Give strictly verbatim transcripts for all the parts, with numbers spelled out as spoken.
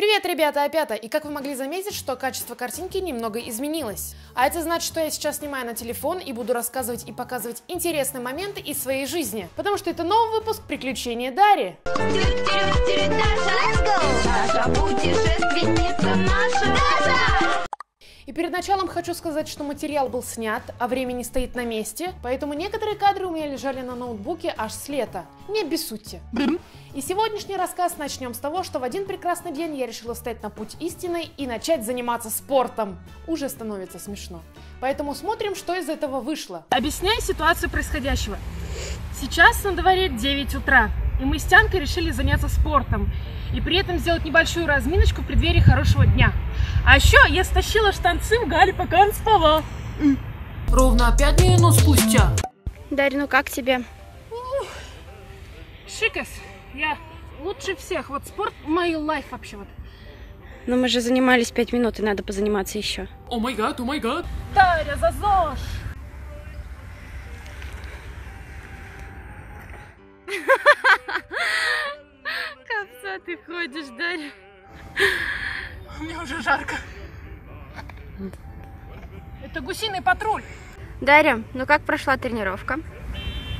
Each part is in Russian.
Привет, ребята, опята! И как вы могли заметить, что качество картинки немного изменилось. А это значит, что я сейчас снимаю на телефон и буду рассказывать и показывать интересные моменты из своей жизни. Потому что это новый выпуск «Приключения Дари». И перед началом хочу сказать, что материал был снят, а время не стоит на месте, поэтому некоторые кадры у меня лежали на ноутбуке аж с лета. Не обессудьте. И сегодняшний рассказ начнем с того, что в один прекрасный день я решила встать на путь истины и начать заниматься спортом. Уже становится смешно. Поэтому смотрим, что из этого вышло. Объясняю ситуацию происходящего. Сейчас на дворе девять утра, и мы с Тянкой решили заняться спортом. И при этом сделать небольшую разминочку в преддверии хорошего дня. А еще я стащила штанцы в Гали, пока он спала. Ровно пять минут спустя. Дарь, ну как тебе? Шикос. Я лучше всех. Вот спорт мой лайф вообще вот. Но мы же занимались пять минут, и надо позаниматься еще. О май гад, о май гад. Дарья, зазож. Ты ходишь, Дарья? Мне уже жарко. Это гусиный патруль. Дарья, ну как прошла тренировка?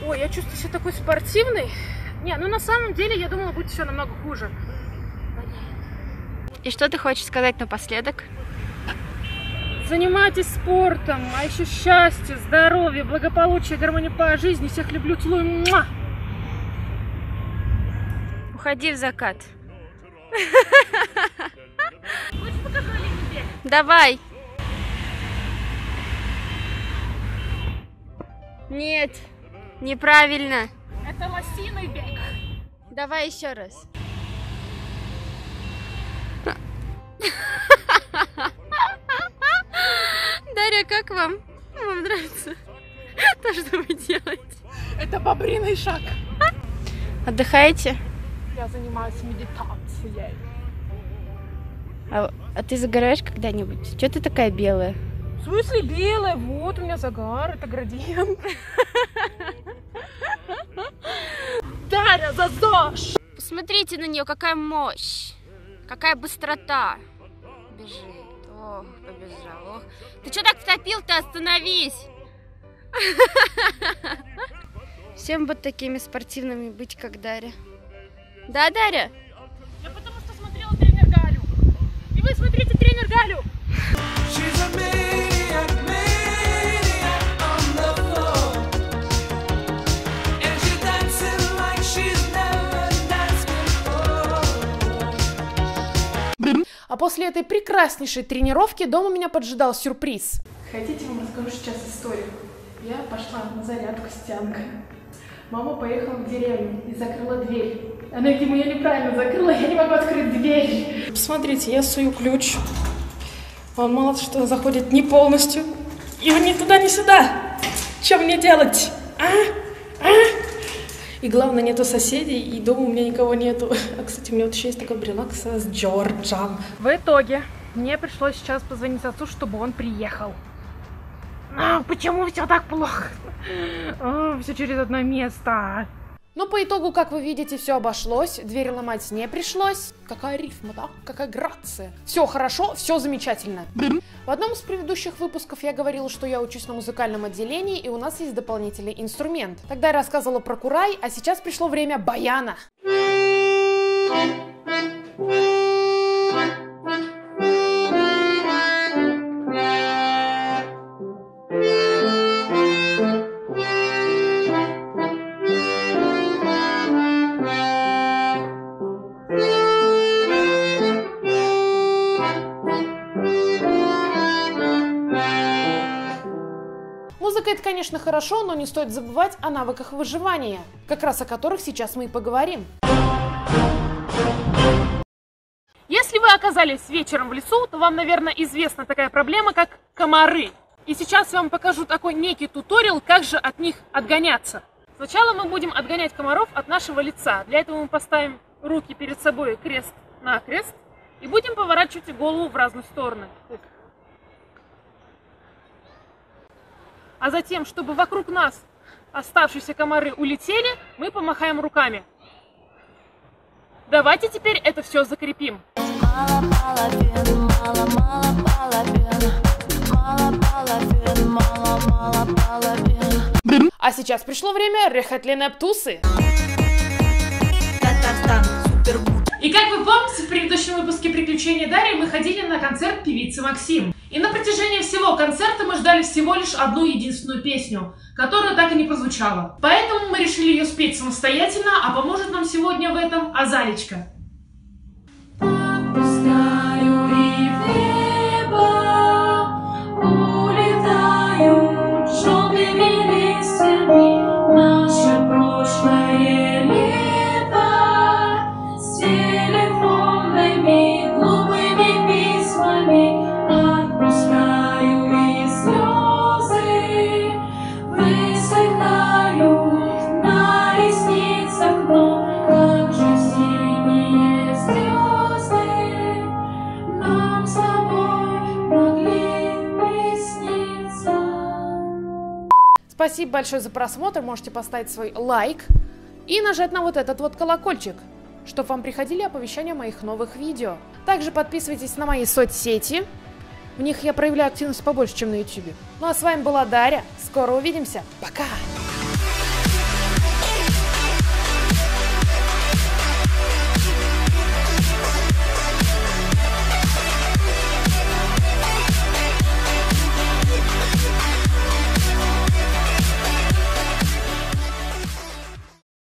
Ой, я чувствую себя такой спортивной. Не, ну на самом деле я думала, будет все намного хуже. И что ты хочешь сказать напоследок? Занимайтесь спортом, а еще счастье, здоровье, благополучие, гармонию по жизни. Всех люблю, целую. Муа! Уходи в закат. Хочешь, покажу тебе? Давай. Нет, неправильно. Это лосиный бег. Давай еще раз. Дарья, как вам? Вам нравится то, что вы делаете? Это бобриный шаг. Отдыхаете? Я занимаюсь медитацией. А, а ты загораешь когда-нибудь? Чё ты такая белая? В смысле белая? Вот у меня загар, это градиент. Дарья, зазож! Посмотрите на нее, какая мощь, какая быстрота. Бежит, ох, побежал, ох. Ты чё так втопил-то? Остановись! Всем бы такими спортивными быть, как Дарья. Да, Дарья? Я потому что смотрела тренер Галю. И вы смотрите тренер Галю. А после этой прекраснейшей тренировки дома меня поджидал сюрприз. Хотите, вам расскажу сейчас историю? Я пошла на зарядку с Тянкой. Мама поехала в деревню и закрыла дверь. Она, видимо, ее неправильно закрыла, я не могу открыть дверь. Посмотрите, я сую ключ. Он мало что заходит не полностью. И он ни туда, ни сюда. Что мне делать? А? А? И главное, нету соседей, и дома у меня никого нету. А, кстати, у меня вот еще есть такой брелок с Джорджем. В итоге мне пришлось сейчас позвонить отцу, чтобы он приехал. А, почему все так плохо? А, все через одно место. Но по итогу, как вы видите, все обошлось, дверь ломать не пришлось. Какая рифма, да? Какая грация. Все хорошо, все замечательно. В одном из предыдущих выпусков я говорила, что я учусь на музыкальном отделении, и у нас есть дополнительный инструмент. Тогда я рассказывала про курай, а сейчас пришло время баяна. Музыка — это, конечно, хорошо, но не стоит забывать о навыках выживания, как раз о которых сейчас мы и поговорим. Если вы оказались вечером в лесу, то вам, наверное, известна такая проблема, как комары. И сейчас я вам покажу такой некий туториал, как же от них отгоняться. Сначала мы будем отгонять комаров от нашего лица. Для этого мы поставим руки перед собой крест-накрест и будем поворачивать голову в разные стороны. А затем, чтобы вокруг нас оставшиеся комары улетели, мы помахаем руками. Давайте теперь это все закрепим. А сейчас пришло время рехотленной обтусы. И как вы помните, в предыдущем выпуске «Приключения Дари» мы ходили на концерт певицы Максим. И на протяжении всего концерта мы ждали всего лишь одну единственную песню, которая так и не прозвучала. Поэтому мы решили ее спеть самостоятельно, а поможет нам сегодня в этом Азалечка. Спасибо большое за просмотр, можете поставить свой лайк и нажать на вот этот вот колокольчик, чтобы вам приходили оповещения о моих новых видео. Также подписывайтесь на мои соцсети, в них я проявляю активность побольше, чем на ютубе. Ну а с вами была Даря, скоро увидимся, пока!